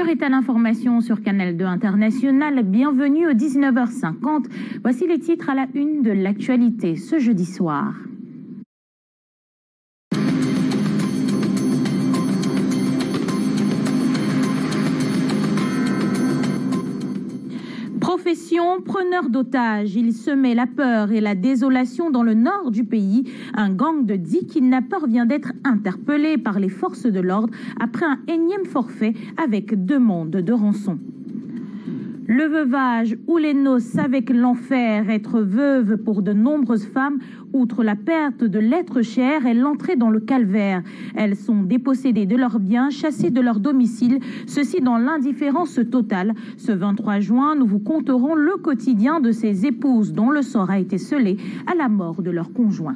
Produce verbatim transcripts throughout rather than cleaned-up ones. L'heure est à l'information sur Canal deux International. Bienvenue aux dix-neuf heures cinquante. Voici les titres à la une de l'actualité ce jeudi soir. Profession, preneur d'otages, il semait la peur et la désolation dans le nord du pays. Un gang de dix kidnappeurs vient d'être interpellé par les forces de l'ordre après un énième forfait avec demande de rançon. Le veuvage ou les noces avec l'enfer, être veuve pour de nombreuses femmes, outre la perte de l'être cher, est l'entrée dans le calvaire. Elles sont dépossédées de leurs biens, chassées de leur domicile, ceci dans l'indifférence totale. Ce vingt-trois juin, nous vous conterons le quotidien de ces épouses dont le sort a été scellé à la mort de leur conjoint.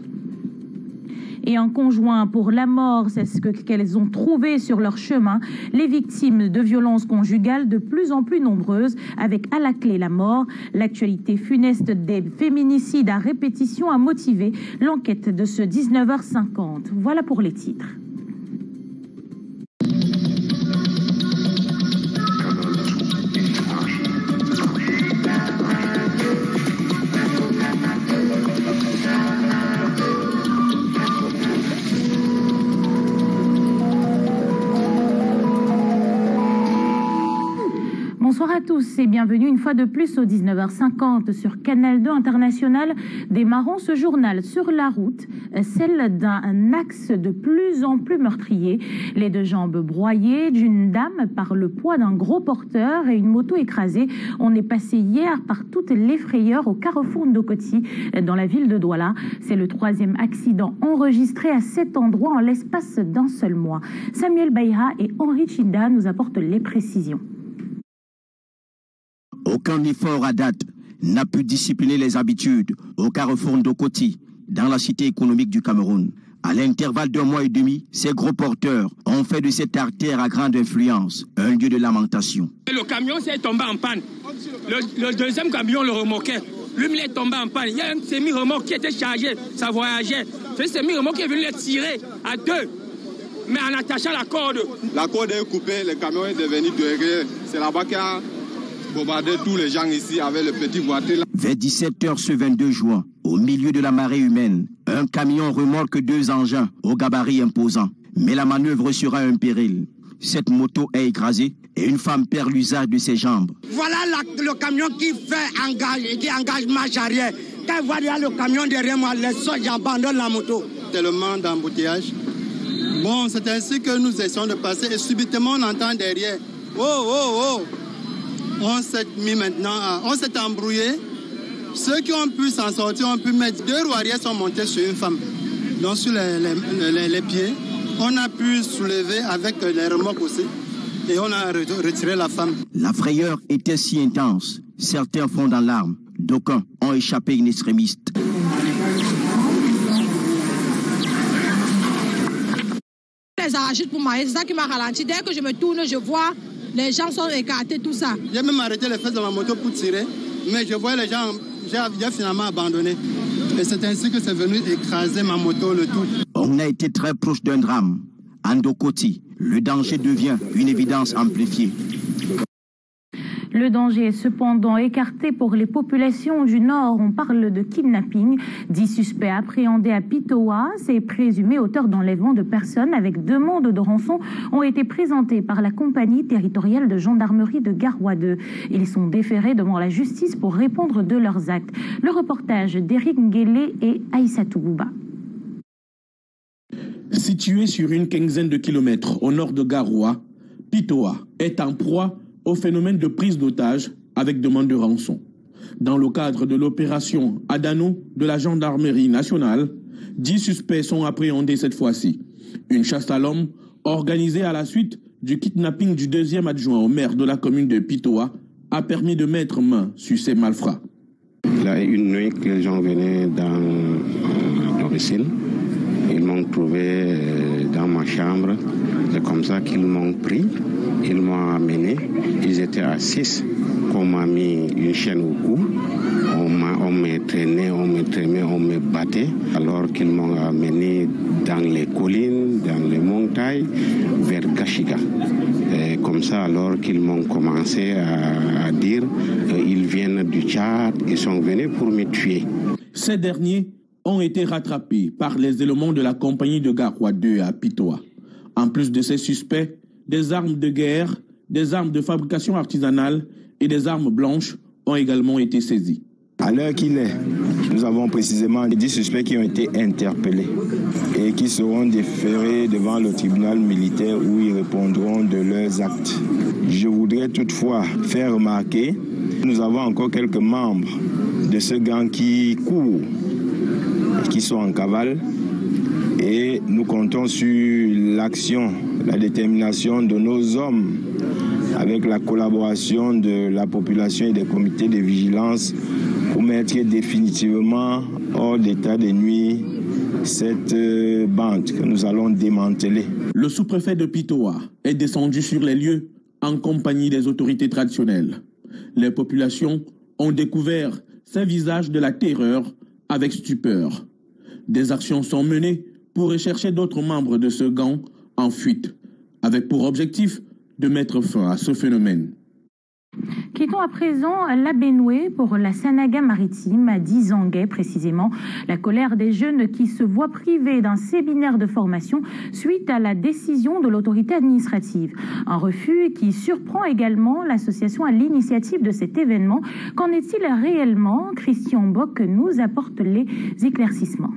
Et un conjoint pour la mort, c'est ce qu'elles ont trouvé sur leur chemin. Les victimes de violences conjugales de plus en plus nombreuses, avec à la clé la mort. L'actualité funeste des féminicides à répétition a motivé l'enquête de ce dix-neuf heures cinquante. Voilà pour les titres. Bonsoir à tous et bienvenue une fois de plus aux dix-neuf heures cinquante sur Canal deux International. Démarrons ce journal sur la route, celle d'un axe de plus en plus meurtrier. Les deux jambes broyées d'une dame par le poids d'un gros porteur et une moto écrasée. On est passé hier par toute l'effrayeur au carrefour Ndokoti dans la ville de Douala. C'est le troisième accident enregistré à cet endroit en l'espace d'un seul mois. Samuel Bayra et Henri Chinda nous apportent les précisions. Aucun effort à date n'a pu discipliner les habitudes au carrefour Ndokoti, dans la cité économique du Cameroun. À l'intervalle d'un mois et demi, ces gros porteurs ont fait de cette artère à grande influence un lieu de lamentation. Le camion s'est tombé en panne. Le, le deuxième camion le remorquait. Lui-même est tombé en panne. Il y a un semi-remorque qui était chargé, ça voyageait. Ce semi-remorque est venu le tirer à deux, mais en attachant la corde. La corde est coupée, le camion est devenu derrière. C'est là-bas qu'il y a... bombarder tous les gens ici avec le petit boîtier. Vers dix-sept heures ce vingt-deux juin, au milieu de la marée humaine, un camion remorque deux engins au gabarit imposant. Mais la manœuvre sera un péril. Cette moto est écrasée et une femme perd l'usage de ses jambes. Voilà la, le camion qui fait engage, qui engage marche arrière. Quand je vois le camion derrière moi, les soldats, j'abandonne la moto. Tellement d'embouteillage. Bon, c'est ainsi que nous essayons de passer et subitement on entend derrière. Oh, oh, oh. On s'est mis maintenant, à, on s'est embrouillé. Ceux qui ont pu s'en sortir ont pu mettre deux roues arrière sont montés sur une femme. Donc sur les, les, les, les pieds, on a pu soulever avec les remorques aussi. Et on a retiré la femme. La frayeur était si intense. Certains fondent en larmes. D'aucuns ont échappé in extremis. Les arachides pour maïs, c'est ça qui m'a ralenti. Dès que je me tourne, je vois... les gens sont écartés, tout ça. J'ai même arrêté les fesses de ma moto pour tirer, mais je voyais les gens, j'ai finalement abandonné. Et c'est ainsi que c'est venu écraser ma moto, le tout. On a été très proche d'un drame. À Ndokoti, le danger devient une évidence amplifiée. Le danger est cependant écarté pour les populations du Nord. On parle de kidnapping. Dix suspects appréhendés à Pitoa, ces présumés auteurs d'enlèvement de personnes avec demande de rançon, ont été présentés par la compagnie territoriale de gendarmerie de Garoua deux. Ils sont déférés devant la justice pour répondre de leurs actes. Le reportage d'Eric Nguélé et Aïssatou Bouba. Situé sur une quinzaine de kilomètres au nord de Garoua, Pitoa est en proie au phénomène de prise d'otages avec demande de rançon. Dans le cadre de l'opération Adano de la gendarmerie nationale, dix suspects sont appréhendés cette fois-ci. Une chasse à l'homme organisée à la suite du kidnapping du deuxième adjoint au maire de la commune de Pitoa a permis de mettre main sur ces malfrats. Là, une nuit que les gens venaient dans l'origine, ils m'ont trouvé dans ma chambre. C'est comme ça qu'ils m'ont pris, ils m'ont amené. Ils étaient à six. On m'a mis une chaîne au cou. On me traînait, on me traînait, on me battait. Alors qu'ils m'ont amené dans les collines, dans les montagnes, vers Kashiga. Et comme ça, alors qu'ils m'ont commencé à, à dire qu'ils viennent du Tchad, ils sont venus pour me tuer. Ces derniers ont été rattrapés par les éléments de la compagnie de Garoua deux à Pitoa. En plus de ces suspects, des armes de guerre, des armes de fabrication artisanale et des armes blanches ont également été saisies. À l'heure qu'il est, nous avons précisément dix suspects qui ont été interpellés et qui seront déférés devant le tribunal militaire où ils répondront de leurs actes. Je voudrais toutefois faire remarquer que nous avons encore quelques membres de ce gang qui courent, qui sont en cavale, et nous comptons sur l'action, la détermination de nos hommes avec la collaboration de la population et des comités de vigilance pour mettre définitivement hors d'état de nuit cette bande que nous allons démanteler. Le sous-préfet de Pitoa est descendu sur les lieux en compagnie des autorités traditionnelles. Les populations ont découvert ces visages de la terreur avec stupeur. Des actions sont menées pour rechercher d'autres membres de ce gang en fuite, avec pour objectif de mettre fin à ce phénomène. Quittons à présent la Bénoué pour la Sanaga Maritime, à Dizanguin précisément. La colère des jeunes qui se voient privés d'un séminaire de formation suite à la décision de l'autorité administrative. Un refus qui surprend également l'association à l'initiative de cet événement. Qu'en est-il réellement? Christian Bock nous apporte les éclaircissements.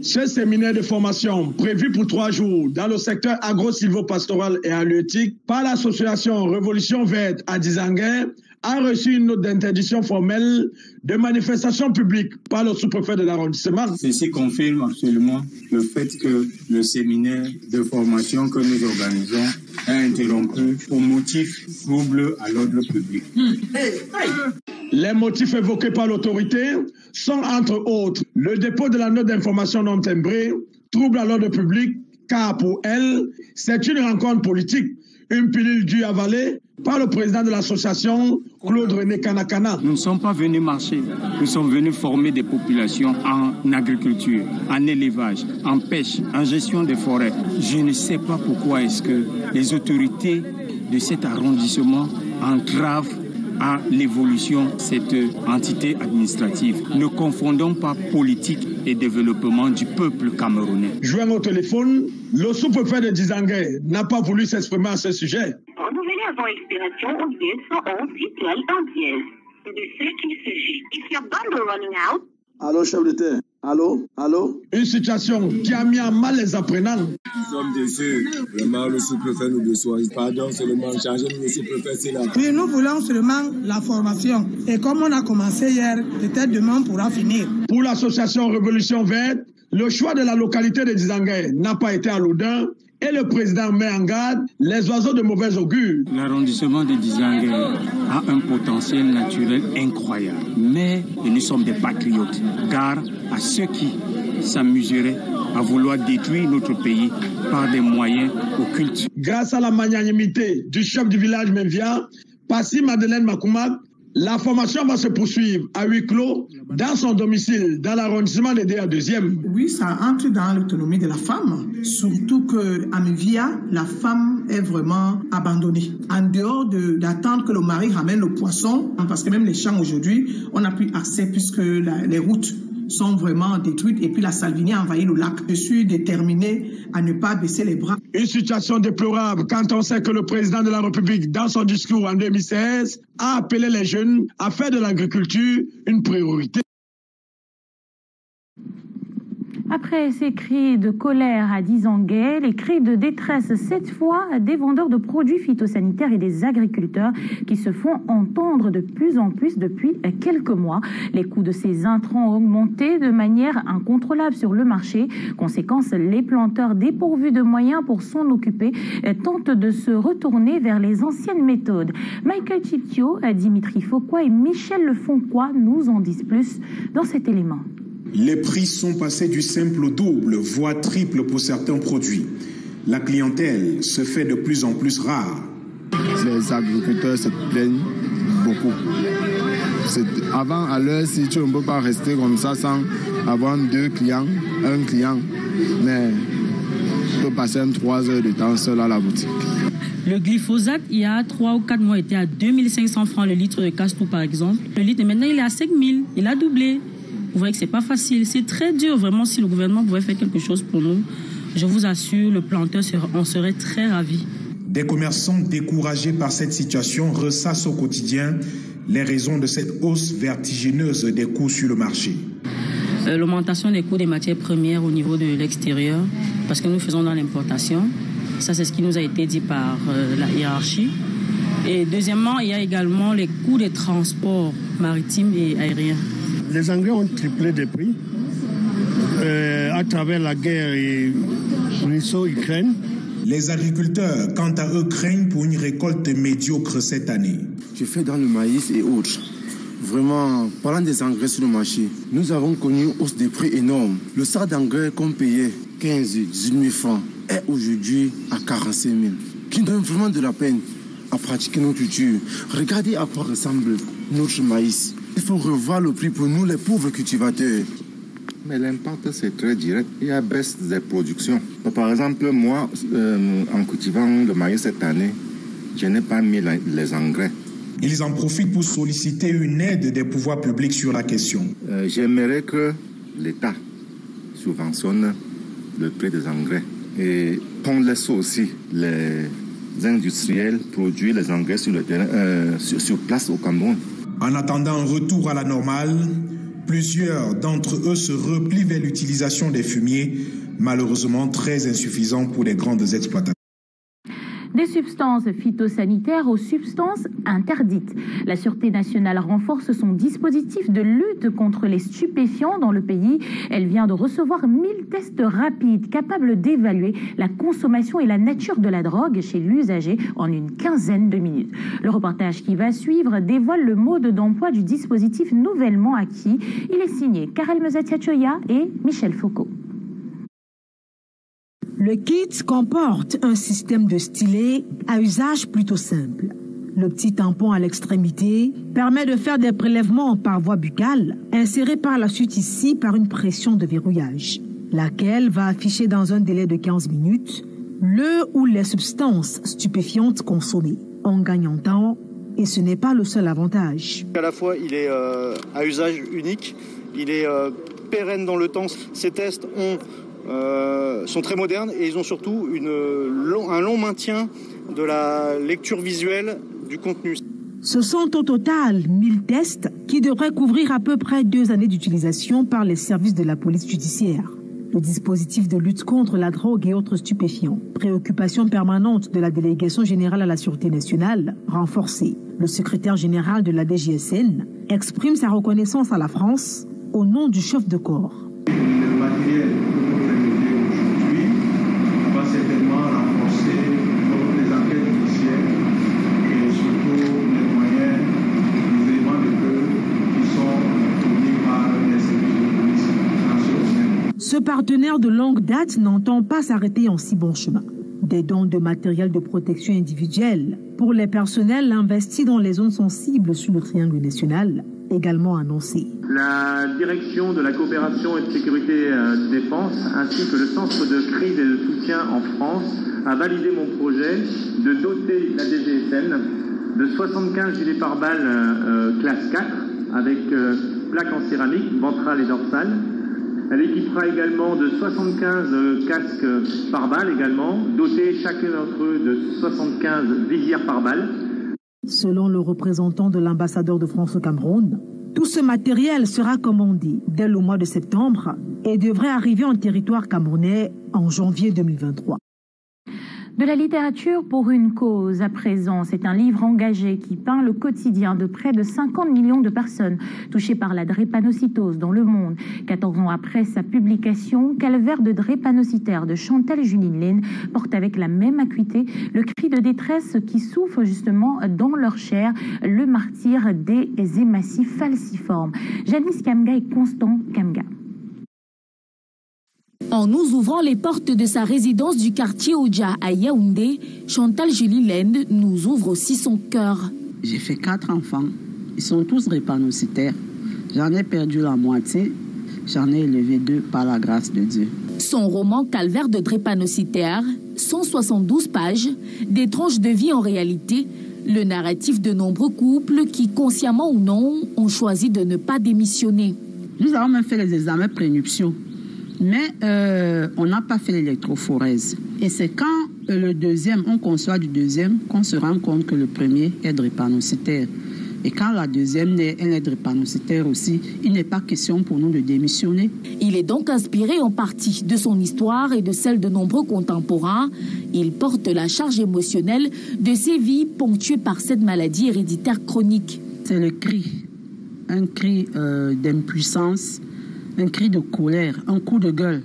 Ce séminaire de formation prévu pour trois jours dans le secteur agro-silvopastoral et halieutique par l'association Révolution Verte à Dizanguin a reçu une note d'interdiction formelle de manifestation publique par le sous-préfet de l'arrondissement. Ceci confirme absolument le fait que le séminaire de formation que nous organisons a interrompu pour motif trouble à l'ordre public. Les motifs évoqués par l'autorité sont entre autres le dépôt de la note d'information non timbrée, trouble à l'ordre public, car pour elle, c'est une rencontre politique, une pilule due avalée par le président de l'association, Claude-René Kanakana. Nous ne sommes pas venus marcher, nous sommes venus former des populations en agriculture, en élevage, en pêche, en gestion des forêts. Je ne sais pas pourquoi est-ce que les autorités de cet arrondissement entravent à l'évolution de cette entité administrative. Ne confondons pas politique et développement du peuple camerounais. Joint au téléphone, le sous-préfet de Dizanguin n'a pas voulu s'exprimer à ce sujet. Renouvelé avant expiration au dièse cent onze, étoile en dièse. C'est de ce qu'il s'agit. If you're going to running out... Allô, chef de terre. Allô, allô. Une situation qui a mis à mal les apprenants. Nous sommes déçus. Vraiment, le sous-préfet nous déçoit. Pardon seulement, changer le sous-préfet, c'est là. Oui, nous voulons seulement la formation. Et comme on a commencé hier, peut-être demain pourra finir. Pour l'association Révolution Verte, le choix de la localité de Dizanguin n'a pas été à l'odeur. Et le président met en garde les oiseaux de mauvais augure. L'arrondissement de Dizanguin a un potentiel naturel incroyable. Mais nous sommes des patriotes. Gare à ceux qui s'amuseraient à vouloir détruire notre pays par des moyens occultes. Grâce à la magnanimité du chef du village Memvia, Passy Madeleine Makoumak, la formation va se poursuivre à huis clos dans son domicile, dans l'arrondissement de D A deux. Oui, ça entre dans l'autonomie de la femme. Surtout qu'à Memvia, la femme est vraiment abandonnée. En dehors d'attendre de, que le mari ramène le poisson, parce que même les champs aujourd'hui, on n'a plus accès puisque la, les routes sont vraiment détruites et puis la Salvinie a envahi le lac. Je suis déterminé à ne pas baisser les bras. Une situation déplorable quand on sait que le président de la République, dans son discours en deux mille seize, a appelé les jeunes à faire de l'agriculture une priorité. Après ces cris de colère à Dizanguin, les cris de détresse cette fois des vendeurs de produits phytosanitaires et des agriculteurs qui se font entendre de plus en plus depuis quelques mois. Les coûts de ces intrants ont augmenté de manière incontrôlable sur le marché. Conséquence, les planteurs dépourvus de moyens pour s'en occuper tentent de se retourner vers les anciennes méthodes. Michael Chitio, Dimitri Fauquois et Michel Lefonquois nous en disent plus dans cet élément. Les prix sont passés du simple au double, voire triple pour certains produits. La clientèle se fait de plus en plus rare. Les agriculteurs se plaignent beaucoup. Avant, à l'heure, si tu ne peux pas rester comme ça sans avoir deux clients, un client, mais tu peux passer trois heures de temps seul à la boutique. Le glyphosate, il y a trois ou quatre mois, était à deux mille cinq cents francs le litre de Castrou, par exemple. Le litre, maintenant, il est à cinq mille, il a doublé. Vous voyez que ce n'est pas facile, c'est très dur. Vraiment, si le gouvernement pouvait faire quelque chose pour nous, je vous assure, le planteur, on serait très ravis. Des commerçants découragés par cette situation ressassent au quotidien les raisons de cette hausse vertigineuse des coûts sur le marché. Euh, L'augmentation des coûts des matières premières au niveau de l'extérieur, parce que nous faisons dans l'importation. Ça, c'est ce qui nous a été dit par euh, la hiérarchie. Et deuxièmement, il y a également les coûts des transports maritimes et aériens. Les engrais ont triplé des prix euh, à travers la guerre et Russie-Ukraine. Les agriculteurs, quant à eux, craignent pour une récolte médiocre cette année. Je fais dans le maïs et autres. Vraiment, parlant des engrais sur le marché, nous avons connu une hausse des prix énorme. Le sac d'engrais qu'on payait quinze, dix-huit mille francs est aujourd'hui à quarante-cinq mille. Qui donne vraiment de la peine à pratiquer nos cultures. Regardez à quoi ressemble notre maïs. Il faut revoir le prix pour nous, les pauvres cultivateurs. Mais l'impact, c'est très direct. Il y a baisse des productions. Par exemple, moi, euh, en cultivant le maïs cette année, je n'ai pas mis la, les engrais. Ils en profitent pour solliciter une aide des pouvoirs publics sur la question. Euh, J'aimerais que l'État subventionne le prix des engrais. Et qu'on laisse aussi les industriels produire les engrais sur, le terrain, euh, sur, sur place au Cameroun. En attendant un retour à la normale, plusieurs d'entre eux se replient vers l'utilisation des fumiers, malheureusement très insuffisants pour les grandes exploitations. Des substances phytosanitaires aux substances interdites. La Sûreté nationale renforce son dispositif de lutte contre les stupéfiants dans le pays. Elle vient de recevoir mille tests rapides capables d'évaluer la consommation et la nature de la drogue chez l'usager en une quinzaine de minutes. Le reportage qui va suivre dévoile le mode d'emploi du dispositif nouvellement acquis. Il est signé Karel Mezatiachoya et Michel Foucault. Le kit comporte un système de stylet à usage plutôt simple. Le petit tampon à l'extrémité permet de faire des prélèvements par voie buccale, insérés par la suite ici par une pression de verrouillage, laquelle va afficher dans un délai de quinze minutes le ou les substances stupéfiantes consommées. On gagne en temps et ce n'est pas le seul avantage. À la fois, il est euh, à usage unique, il est euh, pérenne dans le temps. Ces tests ont... Euh, sont très modernes et ils ont surtout une, long, un long maintien de la lecture visuelle du contenu. Ce sont au total mille tests qui devraient couvrir à peu près deux années d'utilisation par les services de la police judiciaire. Le dispositif de lutte contre la drogue et autres stupéfiants, préoccupation permanente de la délégation générale à la Sûreté nationale, renforcée. Le secrétaire général de la D G S N exprime sa reconnaissance à la France au nom du chef de corps. Ce partenaire de longue date n'entend pas s'arrêter en si bon chemin. Des dons de matériel de protection individuelle pour les personnels investis dans les zones sensibles sur le triangle national, également annoncés. La direction de la coopération et de sécurité de défense, ainsi que le centre de crise et de soutien en France, a validé mon projet de doter la D G S N de soixante-quinze gilets pare-balles classe quatre, avec plaques en céramique, ventrale et dorsale. Elle équipera également de soixante-quinze casques par balle également, dotés chacun d'entre eux de soixante-quinze visières par balle. Selon le représentant de l'ambassadeur de France au Cameroun, tout ce matériel sera commandé dès le mois de septembre et devrait arriver en territoire camerounais en janvier deux mille vingt-trois. De la littérature pour une cause à présent, c'est un livre engagé qui peint le quotidien de près de cinquante millions de personnes touchées par la drépanocytose dans le monde. quatorze ans après sa publication, Calvaire de drépanocytaire de Chantal Juline Lenne porte avec la même acuité le cri de détresse qui souffle justement dans leur chair, le martyre des hématies falciformes. Janice Kamga et Constant Kamga. En nous ouvrant les portes de sa résidence du quartier Oja à Yaoundé, Chantal Juline Lenne nous ouvre aussi son cœur. J'ai fait quatre enfants. Ils sont tous drépanocytaires. J'en ai perdu la moitié. J'en ai élevé deux par la grâce de Dieu. Son roman Calvaire de drépanocytaire, cent soixante-douze pages, des tranches de vie en réalité, le narratif de nombreux couples qui, consciemment ou non, ont choisi de ne pas démissionner. Nous avons même fait les examens prénuptiaux, mais euh, on n'a pas fait l'électrophorèse. Et c'est quand le deuxième, on conçoit du deuxième, qu'on se rend compte que le premier est drépanocytaire. Et quand la deuxième naît, elle est drépanocytaire aussi, il n'est pas question pour nous de démissionner. Il est donc inspiré en partie de son histoire et de celle de nombreux contemporains. Il porte la charge émotionnelle de ces vies ponctuées par cette maladie héréditaire chronique. C'est le cri, un cri euh, d'impuissance, un cri de colère, un coup de gueule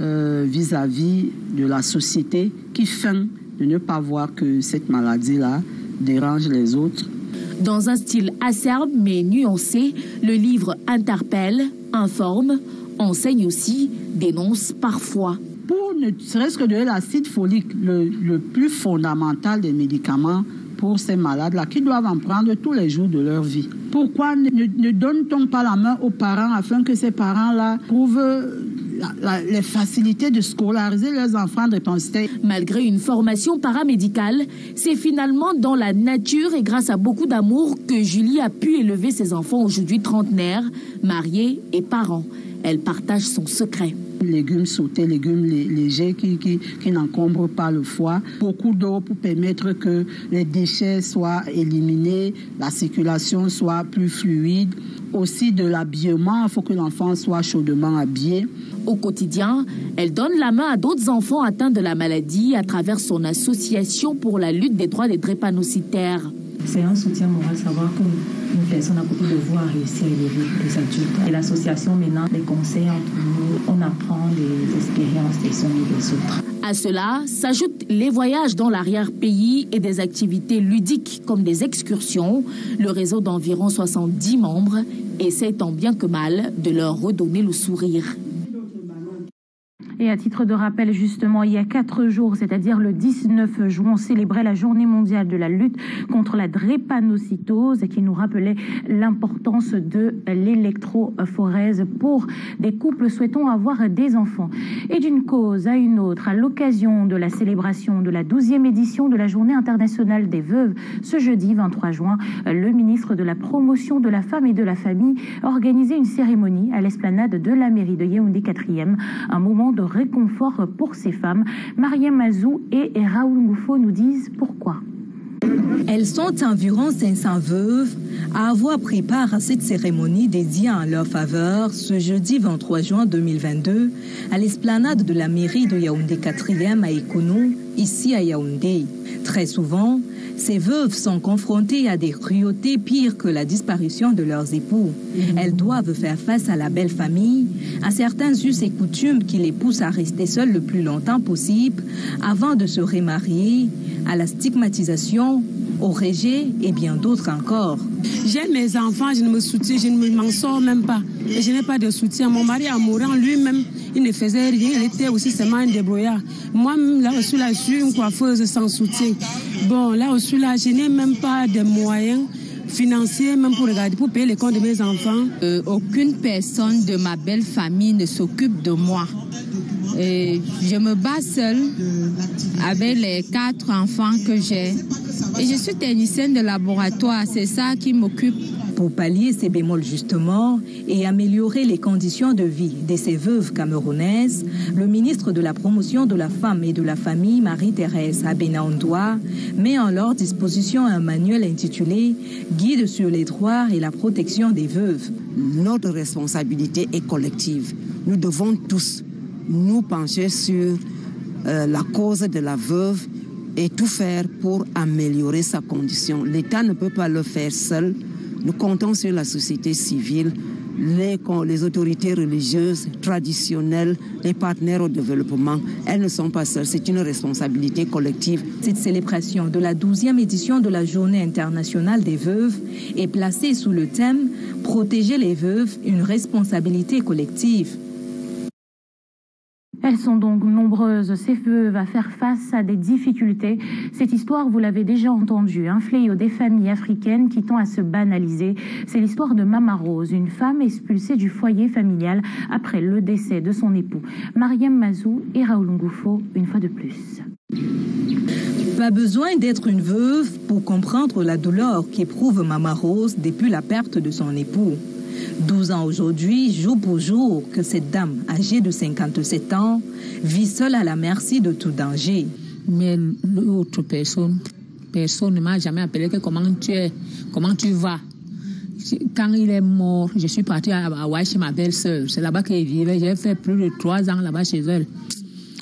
euh, vis-à-vis de la société qui feint de ne pas voir que cette maladie-là dérange les autres. Dans un style acerbe mais nuancé, le livre interpelle, informe, enseigne aussi, dénonce parfois. Pour ne serait-ce que de l'acide folique, le, le plus fondamental des médicaments pour ces malades-là, qui doivent en prendre tous les jours de leur vie. Pourquoi ne, ne donne-t-on pas la main aux parents afin que ces parents-là trouvent la, la, les facilités de scolariser leurs enfants drépanocytaires? Malgré une formation paramédicale, c'est finalement dans la nature et grâce à beaucoup d'amour que Julie a pu élever ses enfants, aujourd'hui trentenaires, mariés et parents. Elle partage son secret. Légumes sautés, légumes légers qui, qui, qui n'encombrent pas le foie. Beaucoup d'eau pour permettre que les déchets soient éliminés, la circulation soit plus fluide. Aussi de l'habillement, il faut que l'enfant soit chaudement habillé. Au quotidien, elle donne la main à d'autres enfants atteints de la maladie à travers son association pour la lutte des droits des drépanocytaires. C'est un soutien moral, savoir qu'une personne a beaucoup de voix à réussir à élever les adultes. Et l'association maintenant, les conseils entre nous, on apprend des expériences des uns et des autres. À cela s'ajoutent les voyages dans l'arrière-pays et des activités ludiques comme des excursions. Le réseau d'environ soixante-dix membres essaie tant bien que mal de leur redonner le sourire. Et à titre de rappel, justement, il y a quatre jours, c'est-à-dire le dix-neuf juin, on célébrait la journée mondiale de la lutte contre la drépanocytose qui nous rappelait l'importance de l'électrophorèse pour des couples souhaitant avoir des enfants. Et d'une cause à une autre, à l'occasion de la célébration de la douzième édition de la Journée internationale des veuves, ce jeudi vingt-trois juin, le ministre de la Promotion de la Femme et de la Famille a organisé une cérémonie à l'esplanade de la mairie de Yaoundé quatrième, un moment de réconfort pour ces femmes. Mariam Azou et Raoul Moufo nous disent pourquoi. Elles sont environ cinq cents veuves à avoir pris part à cette cérémonie dédiée en leur faveur ce jeudi vingt-trois juin deux mille vingt-deux à l'esplanade de la mairie de Yaoundé quatrième à Akono, ici à Yaoundé. Très souvent, ces veuves sont confrontées à des cruautés pires que la disparition de leurs époux. Elles doivent faire face à la belle famille, à certains us et coutumes qui les poussent à rester seules le plus longtemps possible avant de se remarier, à la stigmatisation, au rejet et bien d'autres encore. J'ai mes enfants, je ne me soutiens, je ne m'en sors même pas. Et je n'ai pas de soutien. Mon mari en mourant lui-même, il ne faisait rien, il était aussi seulement un débrouillard. Moi, là, je suis là, je suis une coiffeuse sans soutien. Bon, là, je suis là, je n'ai même pas de moyens financiers, même pour regarder, pour payer les comptes de mes enfants. Euh, aucune personne de ma belle famille ne s'occupe de moi. Et je me bats seule avec les quatre enfants que j'ai. Et je suis technicienne de laboratoire, c'est ça qui m'occupe. Pour pallier ces bémols justement et améliorer les conditions de vie de ces veuves camerounaises, le ministre de la Promotion de la Femme et de la Famille, Marie-Thérèse Abena Ondoua, met en leur disposition un manuel intitulé « Guide sur les droits et la protection des veuves ». Notre responsabilité est collective. Nous devons tous nous pencher sur euh, la cause de la veuve et tout faire pour améliorer sa condition. L'État ne peut pas le faire seul. Nous comptons sur la société civile, les, les autorités religieuses, traditionnelles, les partenaires au développement. Elles ne sont pas seules, c'est une responsabilité collective. Cette célébration de la douzième édition de la Journée internationale des veuves est placée sous le thème « Protéger les veuves, une responsabilité collective ». Elles sont donc nombreuses. Ces veuves à faire face à des difficultés. Cette histoire, vous l'avez déjà entendue, un fléau des familles africaines qui tend à se banaliser. C'est l'histoire de Mama Rose, une femme expulsée du foyer familial après le décès de son époux. Mariam Mazou et Raoul Ngoufo, une fois de plus. Pas besoin d'être une veuve pour comprendre la douleur qu'éprouve Mama Rose depuis la perte de son époux. douze ans aujourd'hui, jour pour jour, que cette dame âgée de cinquante-sept ans vit seule à la merci de tout danger. Mais l'autre personne, personne ne m'a jamais appelé que comment tu es, comment tu vas. Quand il est mort, je suis partie à Hawaï chez ma belle-sœur. C'est là-bas qu'elle vivait. J'ai fait plus de trois ans là-bas chez elle.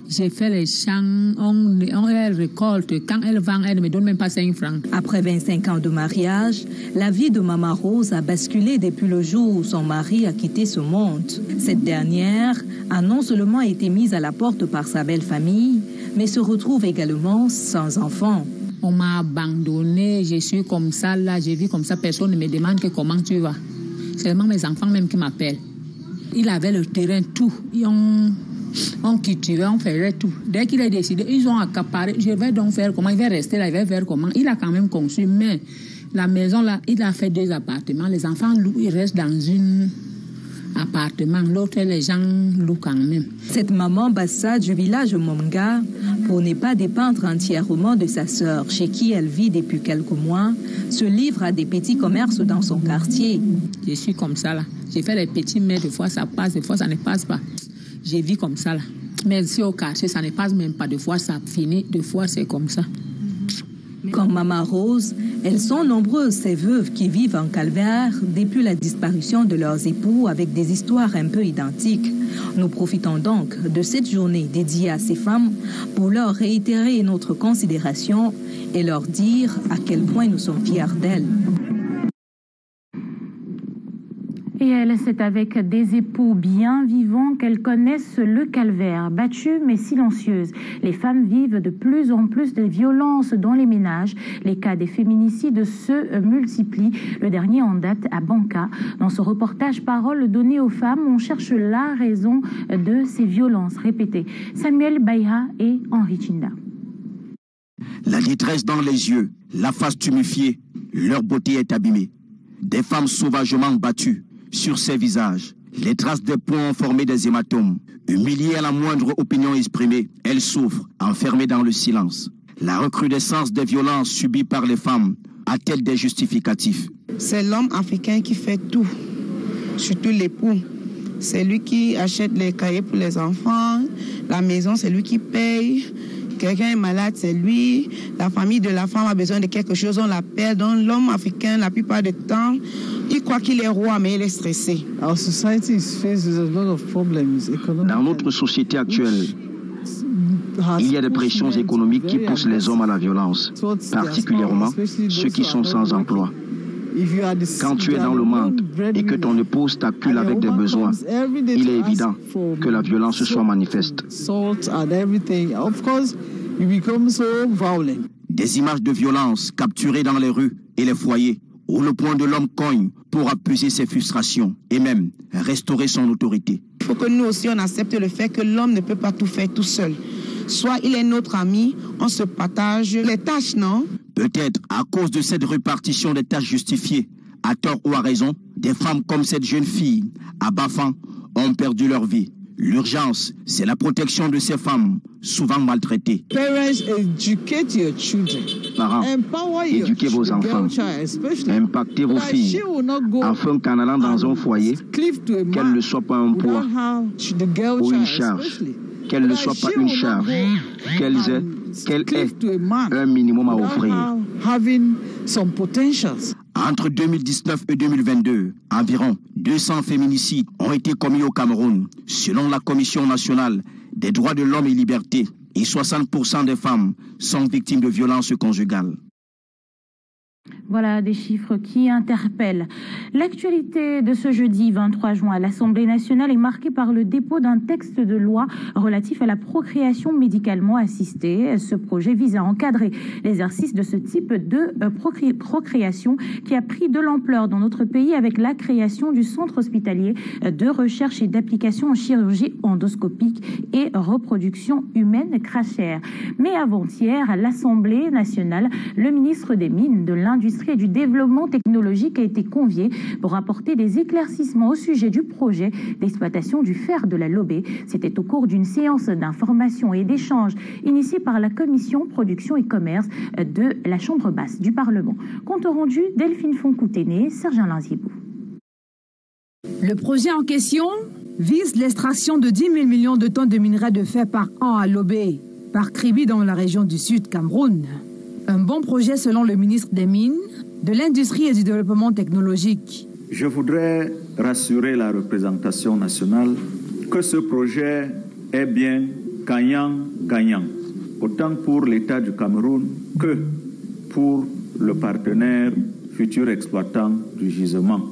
J'ai fait les champs, on, on, elle récolte, quand elle vend, elle ne me donne même pas cinq francs. Après vingt-cinq ans de mariage, la vie de Mama Rose a basculé depuis le jour où son mari a quitté ce monde. Cette dernière a non seulement été mise à la porte par sa belle famille, mais se retrouve également sans enfant. On m'a abandonnée, je suis comme ça, là, je vis comme ça, personne ne me demande que comment tu vas. Seulement mes enfants même qui m'appellent. Il avait le terrain, tout. Ils ont... On cultivait, on faisait tout. Dès qu'il a décidé, ils ont accaparé. Je vais donc faire comment? Il va rester là, il va faire comment? Il a quand même conçu, mais la maison là, il a fait deux appartements. Les enfants louent, ils restent dans un appartement. L'autre, les gens louent quand même. Cette maman Bassa du village Momga, pour ne pas dépendre entièrement de sa sœur, chez qui elle vit depuis quelques mois, se livre à des petits commerces dans son quartier. Je suis comme ça là. J'ai fait les petits, mais des fois ça passe, des fois ça ne passe pas. J'ai vu comme ça, là. Mais ici au quartier, ça ne passe même pas. Des fois, ça finit. Des fois, c'est comme ça. Comme Mama Rose, elles sont nombreuses, ces veuves qui vivent en calvaire depuis la disparition de leurs époux avec des histoires un peu identiques. Nous profitons donc de cette journée dédiée à ces femmes pour leur réitérer notre considération et leur dire à quel point nous sommes fiers d'elles. Et elle, c'est avec des époux bien vivants qu'elles connaissent le calvaire, battues mais silencieuses. Les femmes vivent de plus en plus des violences dans les ménages. Les cas des féminicides se multiplient. Le dernier en date à Banca. Dans ce reportage Parole donnée aux femmes, on cherche la raison de ces violences répétées. Samuel Baïra et Henri Chinda. La détresse dans les yeux, la face tuméfiée, leur beauté est abîmée. Des femmes sauvagement battues. Sur ses visages, les traces des points ont formé des hématomes. Humiliées à la moindre opinion exprimée, elles souffrent, enfermées dans le silence. La recrudescence des violences subies par les femmes a-t-elle des justificatifs? C'est l'homme africain qui fait tout, surtout l'époux. C'est lui qui achète les cahiers pour les enfants, la maison c'est lui qui paye, quelqu'un est malade c'est lui, la famille de la femme a besoin de quelque chose, on la perd. Donc l'homme africain la plupart du temps, il croit qu'il est roi, mais il est stressé. Dans notre société actuelle, il y a des pressions économiques qui poussent les hommes à la violence, particulièrement ceux qui sont sans emploi. Quand tu es dans le monde et que ton épouse t'accule avec des besoins, il est évident que la violence soit manifeste. Des images de violence capturées dans les rues et les foyers, où le poing de l'homme cogne pour apaiser ses frustrations et même restaurer son autorité. Il faut que nous aussi on accepte le fait que l'homme ne peut pas tout faire tout seul. Soit il est notre ami, on se partage les tâches, non? Peut-être à cause de cette répartition des tâches justifiées, à tort ou à raison, des femmes comme cette jeune fille, à Bafang, ont perdu leur vie. L'urgence, c'est la protection de ces femmes, souvent maltraitées. Parents, éduquez vos enfants, impactez vos filles, afin qu'en allant dans un foyer, qu'elles ne soient pas un poids ou une charge, qu'elles ne soient pas une charge, qu'elles aient, qu'elles aient un minimum à offrir. Entre deux mille dix-neuf et deux mille vingt-deux, environ deux cents féminicides ont été commis au Cameroun, selon la Commission nationale des droits de l'homme et libertés, et soixante pour cent des femmes sont victimes de violences conjugales. Voilà des chiffres qui interpellent. L'actualité de ce jeudi vingt-trois juin à l'Assemblée nationale est marquée par le dépôt d'un texte de loi relatif à la procréation médicalement assistée. Ce projet vise à encadrer l'exercice de ce type de procré- procréation qui a pris de l'ampleur dans notre pays avec la création du Centre hospitalier de recherche et d'application en chirurgie endoscopique et reproduction humaine Crachère. Mais avant-hier, à l'Assemblée nationale, le ministre des Mines, de l'Industrie L'industrie et du développement technologique a été conviée pour apporter des éclaircissements au sujet du projet d'exploitation du fer de la Lobé. C'était au cours d'une séance d'information et d'échange initiée par la commission production et commerce de la Chambre basse du Parlement. Compte rendu, Delphine Foncouténé, Sergin Lanzibou. Le projet en question vise l'extraction de dix mille millions de tonnes de minerais de fer par an à Lobé, par Criby dans la région du Sud Cameroun. Un bon projet selon le ministre des Mines, de l'Industrie et du Développement technologique. Je voudrais rassurer la représentation nationale que ce projet est bien gagnant-gagnant, autant pour l'État du Cameroun que pour le partenaire futur exploitant du gisement.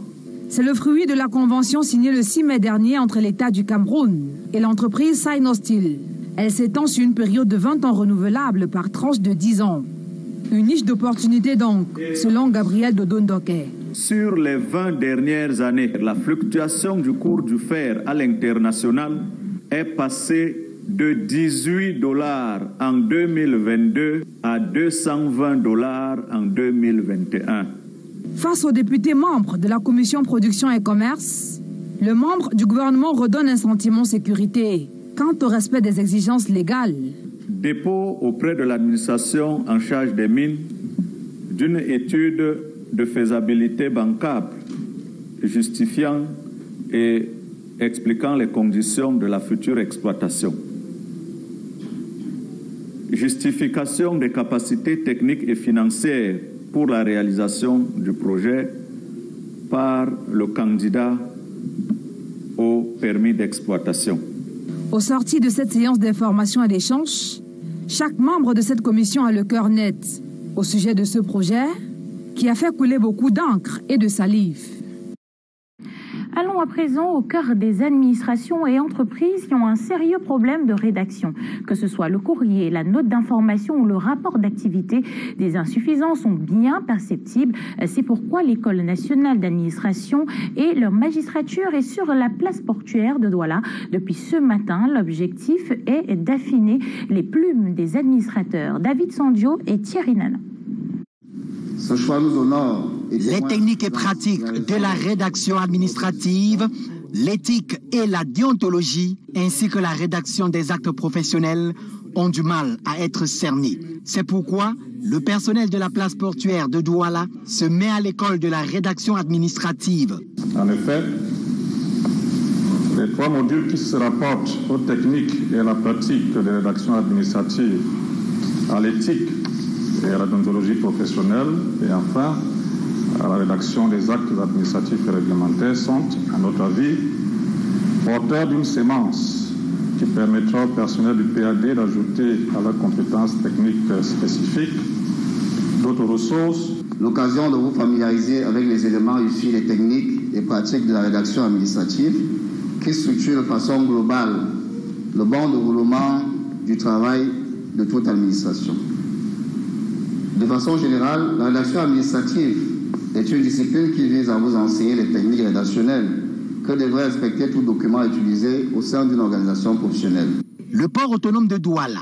C'est le fruit de la convention signée le six mai dernier entre l'État du Cameroun et l'entreprise SinoSteel. Elle s'étend sur une période de vingt ans renouvelable par tranche de dix ans. Une niche d'opportunité donc, selon Gabriel de Dondoquet. Sur les vingt dernières années, la fluctuation du cours du fer à l'international est passée de dix-huit dollars en deux mille vingt-deux à deux cent vingt dollars en deux mille vingt et un. Face aux députés membres de la Commission Production et Commerce, le membre du gouvernement redonne un sentiment sécurité quant au respect des exigences légales. Dépôt auprès de l'administration en charge des mines d'une étude de faisabilité bancable justifiant et expliquant les conditions de la future exploitation. Justification des capacités techniques et financières pour la réalisation du projet par le candidat au permis d'exploitation. Au sorti de cette séance d'information et d'échange, chaque membre de cette commission a le cœur net au sujet de ce projet qui a fait couler beaucoup d'encre et de salive. Allons à présent au cœur des administrations et entreprises qui ont un sérieux problème de rédaction. Que ce soit le courrier, la note d'information ou le rapport d'activité, des insuffisances sont bien perceptibles. C'est pourquoi l'École nationale d'administration et leur magistrature est sur la place portuaire de Douala. Depuis ce matin, l'objectif est d'affiner les plumes des administrateurs. David Sandio et Thierry Nana. Ce choix nous honore. Les techniques et pratiques de la rédaction administrative, l'éthique et la déontologie, ainsi que la rédaction des actes professionnels, ont du mal à être cernées. C'est pourquoi le personnel de la place portuaire de Douala se met à l'école de la rédaction administrative. En effet, les trois modules qui se rapportent aux techniques et à la pratique de la rédaction administrative, à l'éthique et à la déontologie professionnelle, et enfin, à la rédaction des actes administratifs et réglementaires sont, à notre avis, porteurs d'une sémence qui permettra au personnel du P A D d'ajouter à leurs compétences techniques spécifiques d'autres ressources. L'occasion de vous familiariser avec les éléments issus des techniques et pratiques de la rédaction administrative qui structurent de façon globale le bon déroulement du travail de toute administration. De façon générale, la rédaction administrative est une discipline qui vise à vous enseigner les techniques rédactionnelles que devrait respecter tout document utilisé au sein d'une organisation professionnelle. Le port autonome de Douala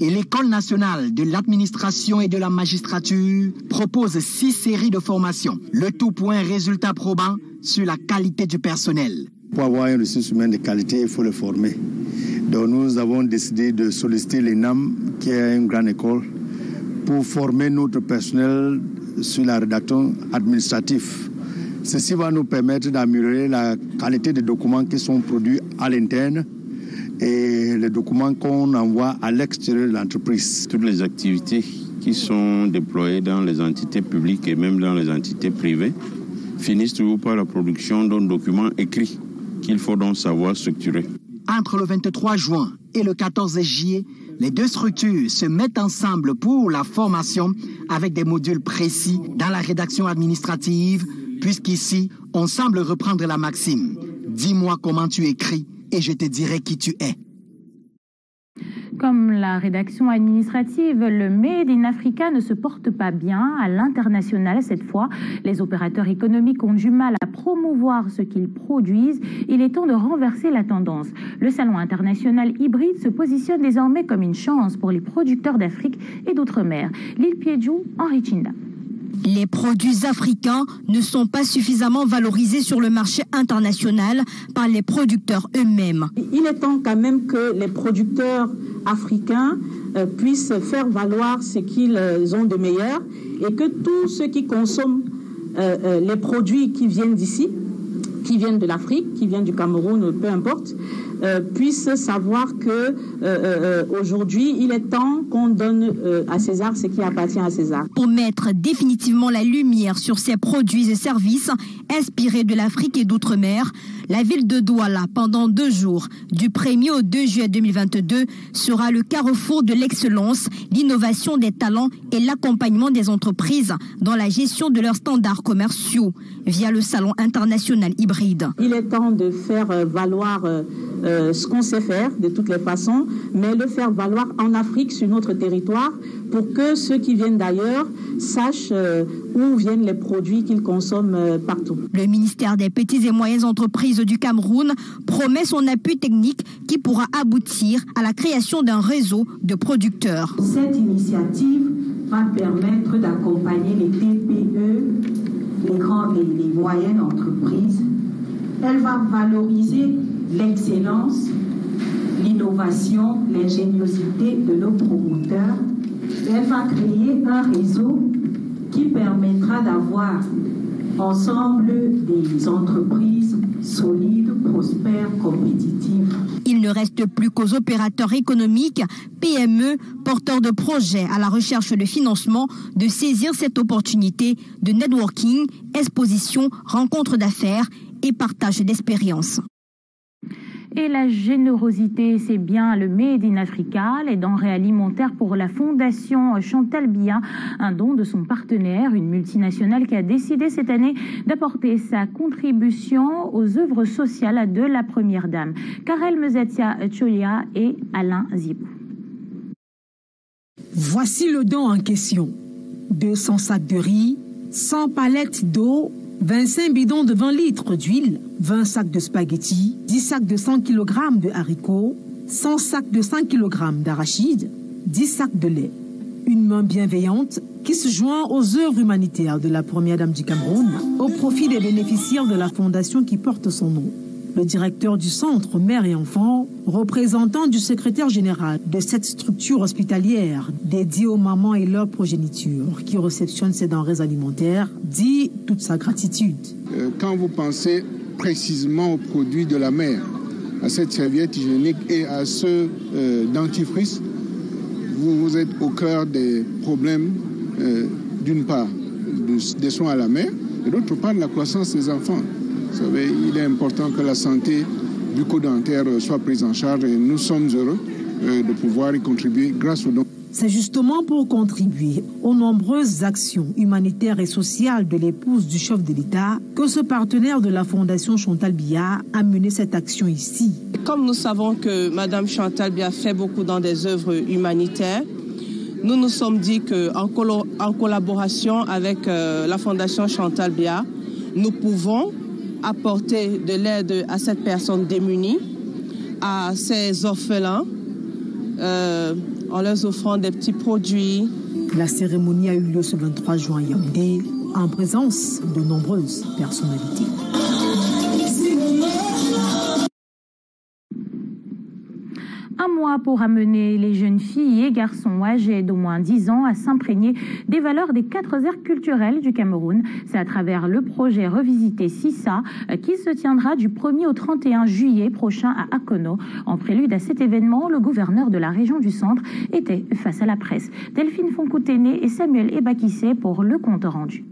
et l'École nationale de l'administration et de la magistrature proposent six séries de formations. Le tout pour un résultat probant sur la qualité du personnel. Pour avoir une ressource humaine de qualité, il faut le former. Donc nous avons décidé de solliciter l'E N A M, qui est une grande école, pour former notre personnel sur la rédaction administrative. Ceci va nous permettre d'améliorer la qualité des documents qui sont produits à l'interne et les documents qu'on envoie à l'extérieur de l'entreprise. Toutes les activités qui sont déployées dans les entités publiques et même dans les entités privées finissent toujours par la production d'un document écrit qu'il faut donc savoir structurer. Entre le vingt-trois juin et le quatorze juillet, Les deux structures se mettent ensemble pour la formation avec des modules précis dans la rédaction administrative, puisqu'ici, on semble reprendre la maxime. Dis-moi comment tu écris et je te dirai qui tu es. Comme la rédaction administrative, le Made in Africa ne se porte pas bien à l'international cette fois. Les opérateurs économiques ont du mal à promouvoir ce qu'ils produisent. Il est temps de renverser la tendance. Le salon international hybride se positionne désormais comme une chance pour les producteurs d'Afrique et d'outre-mer. Lille Piedjou, Henri Chinda. Les produits africains ne sont pas suffisamment valorisés sur le marché international par les producteurs eux-mêmes. Il est temps quand même que les producteurs africains euh, puissent faire valoir ce qu'ils ont de meilleur et que tous ceux qui consomment euh, euh, les produits qui viennent d'ici, qui viennent de l'Afrique, qui viennent du Cameroun, peu importe, euh, puissent savoir que euh, euh, aujourd'hui, il est temps qu'on donne euh, à César ce qui appartient à César. Pour mettre définitivement la lumière sur ces produits et services inspirés de l'Afrique et d'outre-mer, la ville de Douala, pendant deux jours, du premier au deux juillet deux mille vingt-deux, sera le carrefour de l'excellence, l'innovation des talents et l'accompagnement des entreprises dans la gestion de leurs standards commerciaux via le salon international hybride. Il est temps de faire valoir euh, ce qu'on sait faire de toutes les façons, mais le faire valoir en Afrique, sur notre territoire, pour que ceux qui viennent d'ailleurs sachent euh, où viennent les produits qu'ils consomment euh, partout. Le ministère des Petites et Moyennes Entreprises du Cameroun promet son appui technique qui pourra aboutir à la création d'un réseau de producteurs. Cette initiative va permettre d'accompagner les T P E, les grandes et les moyennes entreprises. Elle va valoriser l'excellence, l'innovation, l'ingéniosité de nos promoteurs. Elle va créer un réseau qui permettra d'avoir ensemble des entreprises solides, prospères, compétitives. Il ne reste plus qu'aux opérateurs économiques, P M E, porteurs de projets à la recherche de financement, de saisir cette opportunité de networking, exposition, rencontre d'affaires et partage d'expériences. Et la générosité, c'est bien le Made in Africa, les denrées alimentaires pour la fondation Chantal Bia, un don de son partenaire, une multinationale qui a décidé cette année d'apporter sa contribution aux œuvres sociales de la Première Dame. Karel Mezatia Choya et Alain Zibou. Voici le don en question. deux cents sacs de riz, cent palettes d'eau, vingt-cinq bidons de vingt litres d'huile, vingt sacs de spaghettis, dix sacs de cent kg de haricots, cent sacs de cent kg d'arachides, dix sacs de lait. Une main bienveillante qui se joint aux œuvres humanitaires de la Première Dame du Cameroun au profit des bénéficiaires de la fondation qui porte son nom. Le directeur du centre Mère et Enfants, représentant du secrétaire général de cette structure hospitalière dédiée aux mamans et leur progéniture qui réceptionnent ces denrées alimentaires, dit toute sa gratitude. Quand vous pensez précisément aux produits de la mère, à cette serviette hygiénique et à ce euh, dentifrice, vous, vous êtes au cœur des problèmes, euh, d'une part, de, des soins à la mère, et d'autre part, de la croissance des enfants. Vous savez, il est important que la santé bucco-dentaire soit prise en charge et nous sommes heureux de pouvoir y contribuer grâce aux dons. C'est justement pour contribuer aux nombreuses actions humanitaires et sociales de l'épouse du chef de l'État que ce partenaire de la Fondation Chantal Bia a mené cette action ici. Comme nous savons que Madame Chantal Bia fait beaucoup dans des œuvres humanitaires, nous nous sommes dit qu'en colo- en collaboration avec euh, la Fondation Chantal Bia, nous pouvons apporter de l'aide à cette personne démunie, à ces orphelins, euh, en leur offrant des petits produits. La cérémonie a eu lieu ce vingt-trois juin à Yaoundé, en présence de nombreuses personnalités. Un mois pour amener les jeunes filles et garçons âgés d'au moins dix ans à s'imprégner des valeurs des quatre aires culturelles du Cameroun. C'est à travers le projet Revisiter Cissa qui se tiendra du premier au trente et un juillet prochain à Akono. En prélude à cet événement, le gouverneur de la région du centre était face à la presse. Delphine Fonkouténé et Samuel Ebakissé pour le compte rendu.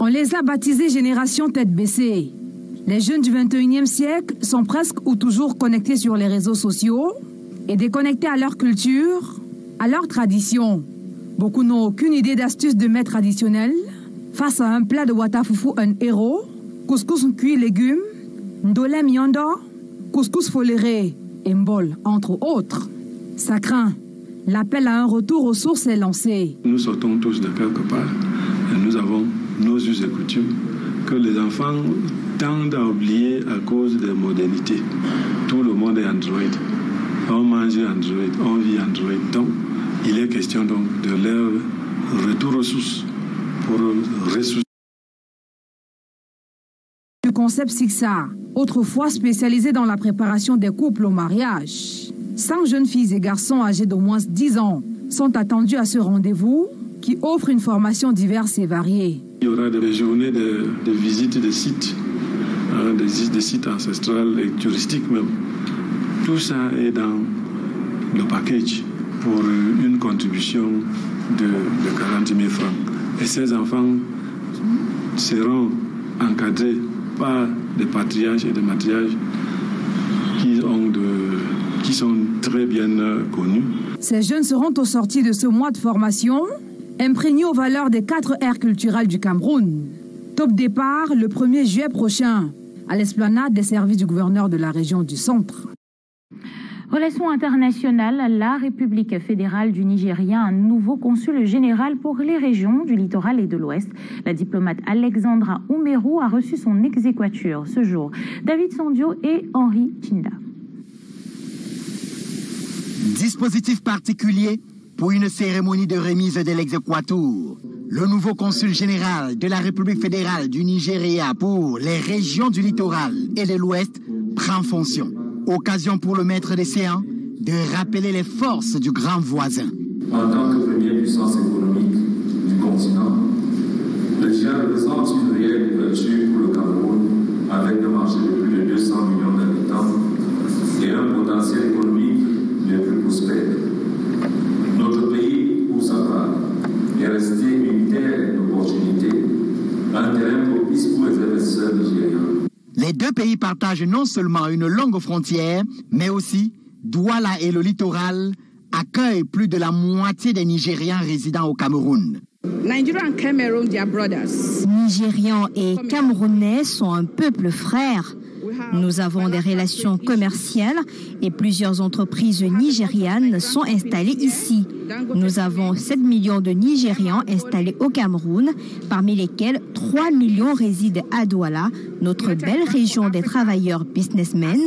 On les a baptisés Génération Tête Baissée. Les jeunes du vingt et unième siècle sont presque ou toujours connectés sur les réseaux sociaux, et déconnectés à leur culture, à leur tradition. Beaucoup n'ont aucune idée d'astuces de mets traditionnels. Face à un plat de watafoufou, un héros, couscous cuit légumes, ndolem yondo, couscous foléré et mbol, entre autres. Ça craint. L'appel à un retour aux sources est lancé. Nous sortons tous de quelque part et nous avons nos us et coutumes que les enfants tendent à oublier à cause des modernités. Tout le monde est Android. On mange Android, on vit Android. Donc, il est question donc de leur retour aux sources pour ressourcer. Le concept Cissa, autrefois spécialisé dans la préparation des couples au mariage. cent jeunes filles et garçons âgés d'au moins dix ans sont attendus à ce rendez-vous qui offre une formation diverse et variée. Il y aura des journées de, de visite des sites, hein, des, des sites ancestrales et touristiques même. Tout ça est dans le package pour une contribution de, de quarante mille francs. Et ces enfants seront encadrés par des patriarches et des matriarches qui ont de... qui sont très bien connus. Ces jeunes seront au sorti de ce mois de formation, imprégnés aux valeurs des quatre aires culturelles du Cameroun. Top départ le premier juillet prochain, à l'esplanade des services du gouverneur de la région du Centre. Relations internationales, la République fédérale du Nigeria, un nouveau consul général pour les régions du littoral et de l'Ouest. La diplomate Alexandra Oumerou a reçu son exéquatur ce jour. David Sandio et Henri Chinda. Dispositif particulier pour une cérémonie de remise de l'exéquatur. Le nouveau consul général de la République fédérale du Nigeria pour les régions du littoral et de l'Ouest prend fonction. Occasion pour le maître des séants de rappeler les forces du grand voisin. En tant que première puissance économique du continent, le Nigeria représente une réelle ouverture pour le Cameroun avec un marché de plus de deux cents millions d'habitants et un potentiel économique bien plus prospère. Notre pays, pour sa part, est resté une terre d'opportunités, un terrain propice pour les investisseurs nigériens. Les deux pays partagent non seulement une longue frontière, mais aussi Douala et le littoral accueillent plus de la moitié des Nigériens résidant au Cameroun. Nigérians et Camerounais sont un peuple frère. Nous avons des relations commerciales et plusieurs entreprises nigérianes sont installées ici. Nous avons sept millions de Nigérians installés au Cameroun, parmi lesquels trois millions résident à Douala, notre belle région des travailleurs businessmen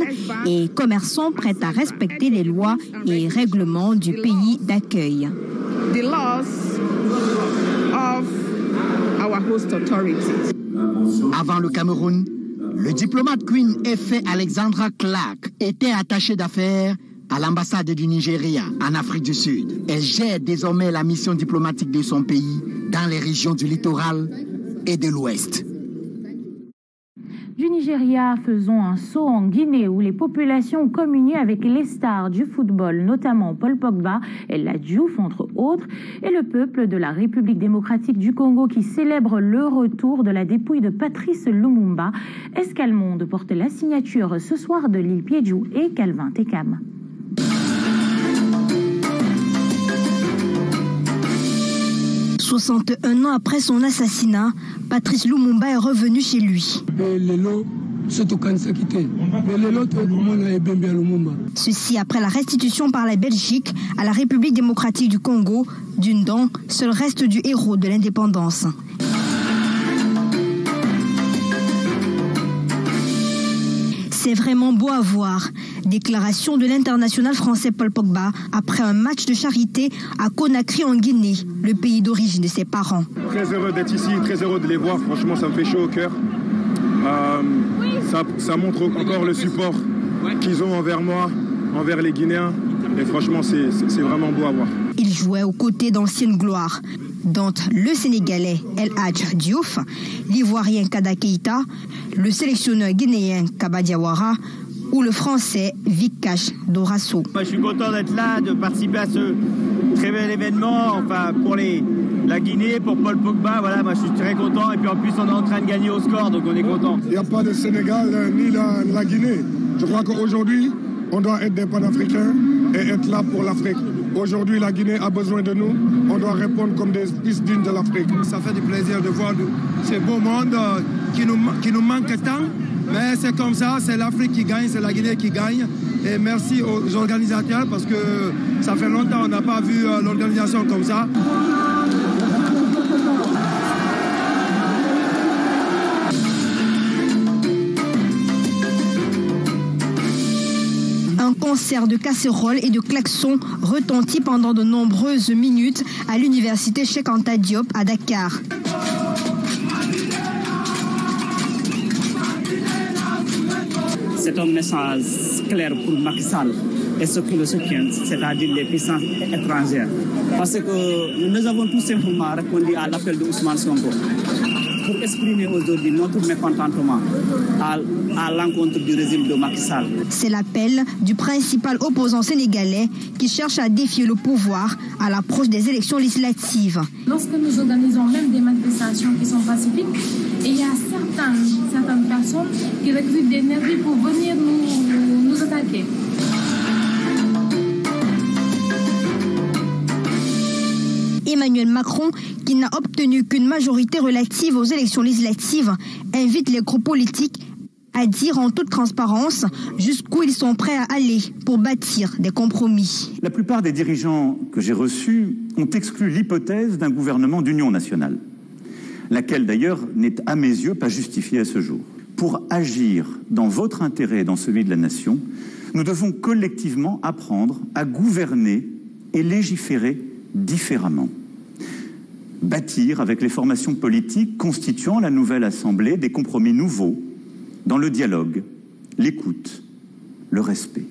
et commerçants prêts à respecter les lois et règlements du pays d'accueil. Avant le Cameroun, le diplomate Queen Efe Alexandra Clark était attachée d'affaires à l'ambassade du Nigeria en Afrique du Sud. Elle gère désormais la mission diplomatique de son pays dans les régions du littoral et de l'Ouest. Du Nigeria, faisons un saut en Guinée où les populations communient avec les stars du football, notamment Paul Pogba et la Diouf, entre autres, et le peuple de la République démocratique du Congo qui célèbre le retour de la dépouille de Patrice Lumumba. Escalmonde porte la signature ce soir de Lille Piedjou et Calvin Tekam. soixante et un ans après son assassinat, Patrice Lumumba est revenu chez lui. Ceci après la restitution par la Belgique à la République démocratique du Congo d'une dent, seul reste du héros de l'indépendance. C'est vraiment beau à voir. Déclaration de l'international français Paul Pogba après un match de charité à Conakry en Guinée, le pays d'origine de ses parents. Très heureux d'être ici, très heureux de les voir. Franchement, ça me fait chaud au cœur. Euh, ça, ça montre encore le support qu'ils ont envers moi, envers les Guinéens. Et franchement, c'est vraiment beau à voir. Il jouait aux côtés d'anciennes gloires, dont le Sénégalais El Hadj Diouf, l'Ivoirien Kada Keïta, le sélectionneur guinéen Kaba Diawara ou le Français Vikash Dorasso. Je suis content d'être là, de participer à ce très bel événement, enfin pour les, la Guinée, pour Paul Pogba, voilà, moi je suis très content. Et puis en plus on est en train de gagner au score, donc on est content. Il n'y a pas de Sénégal ni la, la Guinée. Je crois qu'aujourd'hui, On doit être des panafricains et être là pour l'Afrique. Aujourd'hui, la Guinée a besoin de nous. On doit répondre comme des fils dignes de l'Afrique. Ça fait du plaisir de voir ce beau monde qui nous, qui nous manque tant. Mais c'est comme ça, c'est l'Afrique qui gagne, c'est la Guinée qui gagne. Et merci aux organisateurs parce que ça fait longtemps qu'on n'a pas vu l'organisation comme ça. Un concert de casseroles et de klaxons retentit pendant de nombreuses minutes à l'université Cheikh Anta Diop à Dakar. C'est un message clair pour Macky Sall et ceux qui le soutiennent, c'est-à-dire les puissances étrangères. Parce que nous avons tout simplement répondu à l'appel de Ousmane Sonko pour exprimer aujourd'hui notre mécontentement à, à l'encontre du régime de Macky Sall. C'est l'appel du principal opposant sénégalais qui cherche à défier le pouvoir à l'approche des élections législatives. Lorsque nous organisons même des manifestations qui sont pacifiques, il y a certaines, certaines personnes qui recrutent des nervis pour venir nous, nous attaquer. Emmanuel Macron, qui n'a obtenu qu'une majorité relative aux élections législatives, invite les groupes politiques à dire en toute transparence jusqu'où ils sont prêts à aller pour bâtir des compromis. La plupart des dirigeants que j'ai reçus ont exclu l'hypothèse d'un gouvernement d'union nationale, laquelle d'ailleurs n'est à mes yeux pas justifiée à ce jour. Pour agir dans votre intérêt et dans celui de la nation, nous devons collectivement apprendre à gouverner et légiférer différemment. Bâtir avec les formations politiques constituant la nouvelle Assemblée des compromis nouveaux dans le dialogue, l'écoute, le respect.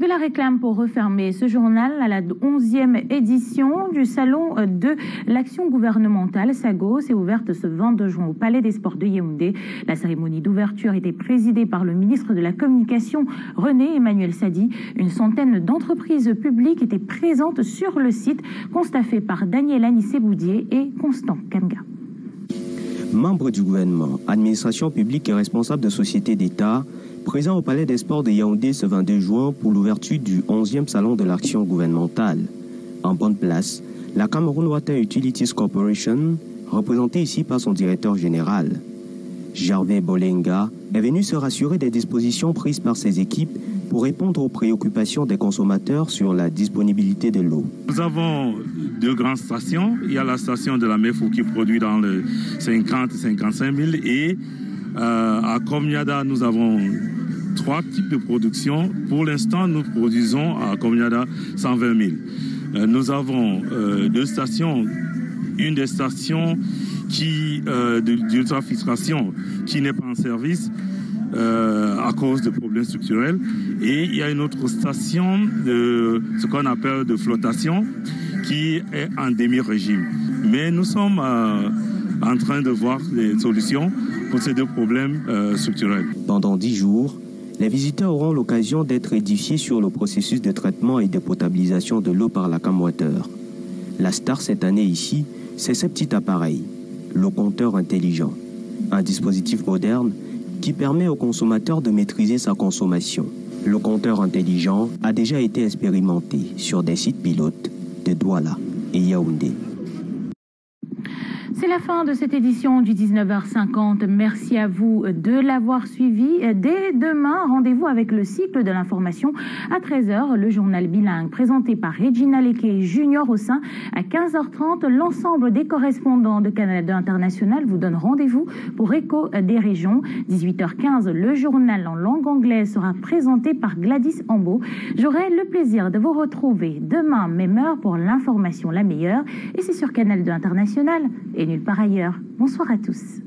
De la réclame pour refermer ce journal à la onzième édition du Salon de l'Action Gouvernementale. Sago s'est ouverte ce vingt-deux juin au Palais des Sports de Yaoundé. La cérémonie d'ouverture était présidée par le ministre de la Communication, René Emmanuel Sadi. Une centaine d'entreprises publiques étaient présentes sur le site, constat fait par Daniel Anissé-Boudier et Constant Kamga. Membres du gouvernement, administration publique et responsables de sociétés d'État, présent au Palais des Sports de Yaoundé ce vingt-deux juin pour l'ouverture du onzième Salon de l'Action Gouvernementale. En bonne place, la Cameroun Water Utilities Corporation, représentée ici par son directeur général. Gervais Bolenga est venu se rassurer des dispositions prises par ses équipes pour répondre aux préoccupations des consommateurs sur la disponibilité de l'eau. Nous avons deux grandes stations. Il y a la station de la Mefou qui produit dans le cinquante à cinquante-cinq mille et Euh, à Comniada, nous avons trois types de production. Pour l'instant, nous produisons à Comniada cent vingt mille. Euh, nous avons euh, deux stations. Une des stations qui, euh, d'ultrafiltration qui n'est pas en service euh, à cause de problèmes structurels. Et il y a une autre station de ce qu'on appelle de flottation qui est en demi-régime. Mais nous sommes euh, en train de voir des solutions pour ces deux problèmes euh, structurels. Pendant dix jours, les visiteurs auront l'occasion d'être édifiés sur le processus de traitement et de potabilisation de l'eau par la Camwater. La star cette année ici, c'est ce petit appareil, le compteur intelligent, un dispositif moderne qui permet au consommateur de maîtriser sa consommation. Le compteur intelligent a déjà été expérimenté sur des sites pilotes de Douala et Yaoundé. C'est la fin de cette édition du dix-neuf heures cinquante. Merci à vous de l'avoir suivi. Dès demain, rendez-vous avec le cycle de l'information à treize heures. Le journal bilingue présenté par Regina Leke Junior au sein à quinze heures trente. L'ensemble des correspondants de Canal deux International vous donne rendez-vous pour Écho des régions. dix-huit heures quinze, le journal en langue anglaise sera présenté par Gladys Ambo. J'aurai le plaisir de vous retrouver demain, même heure, pour l'information la meilleure. Et c'est sur Canal deux International. Et nulle part ailleurs. Bonsoir à tous.